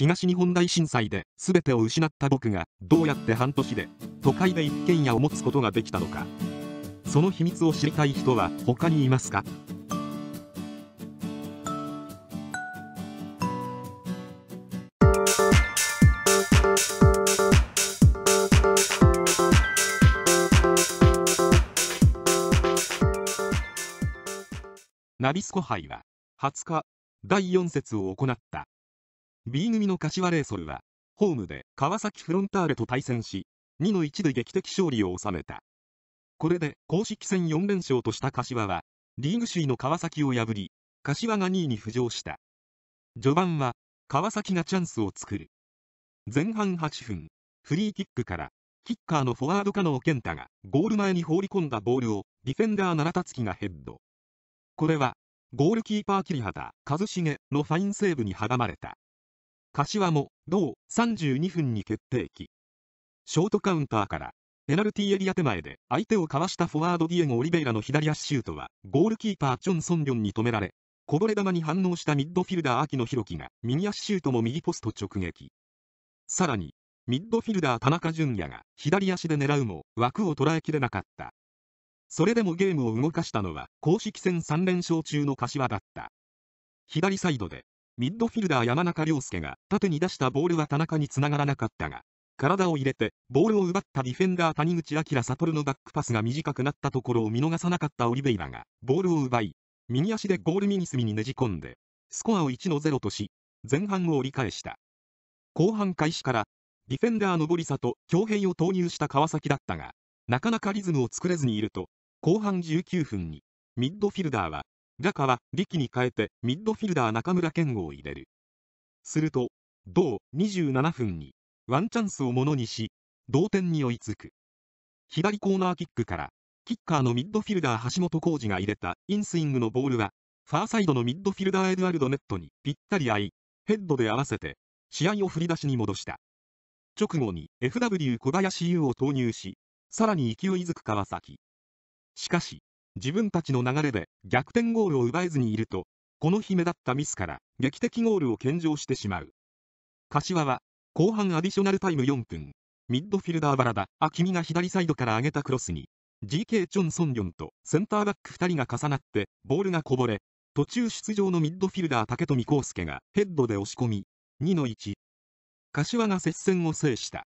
東日本大震災で全てを失った僕がどうやって半年で都会で一軒家を持つことができたのか、その秘密を知りたい人は他にいますか？ナビスコ杯は20日第4節を行った。 B 組の柏レイソルはホームで川崎フロンターレと対戦し 2-1 で劇的勝利を収めた。これで公式戦4連勝とした柏はリーグ首位の川崎を破り、柏が2位に浮上した。序盤は川崎がチャンスを作る。前半8分、フリーキックからキッカーのフォワード加納健太がゴール前に放り込んだボールをディフェンダー奈良達樹がヘッド。これはゴールキーパー桐畑一茂のファインセーブに阻まれた。柏も同32分に決定機。ショートカウンターからペナルティーエリア手前で相手をかわしたフォワードディエゴ・オリベイラの左足シュートはゴールキーパーチョン・ソンリョンに止められ、こぼれ球に反応したミッドフィルダー秋野弘樹が右足シュートも右ポスト直撃。さらにミッドフィルダー田中純也が左足で狙うも枠を捉えきれなかった。それでもゲームを動かしたのは公式戦3連勝中の柏だった。左サイドでミッドフィルダー山中亮介が縦に出したボールは田中につながらなかったが、体を入れてボールを奪ったディフェンダー谷口彰悟のバックパスが短くなったところを見逃さなかったオリベイラがボールを奪い、右足でゴール右隅にねじ込んでスコアを 1-0 とし、前半を折り返した。後半開始からディフェンダーの登里恭平を投入した川崎だったが、なかなかリズムを作れずにいると、後半19分にミッドフィルダーは浦川力に変えてミッドフィルダー中村健吾を入れる。すると同27分にワンチャンスをものにし同点に追いつく。左コーナーキックからキッカーのミッドフィルダー橋本浩二が入れたインスイングのボールはファーサイドのミッドフィルダーエドゥアルド・ネットにぴったり合い、ヘッドで合わせて試合を振り出しに戻した。直後に FW 小林優を投入し、さらに勢いづく川崎。しかし自分たちの流れで逆転ゴールを奪えずにいると、この日目立ったミスから劇的ゴールを献上してしまう。柏は後半アディショナルタイム4分、ミッドフィルダー原田明美が左サイドから上げたクロスに GK チョン・ソンリョンとセンターバック2人が重なってボールがこぼれ、途中出場のミッドフィルダー竹富康介がヘッドで押し込み 2-1。 柏が接戦を制した。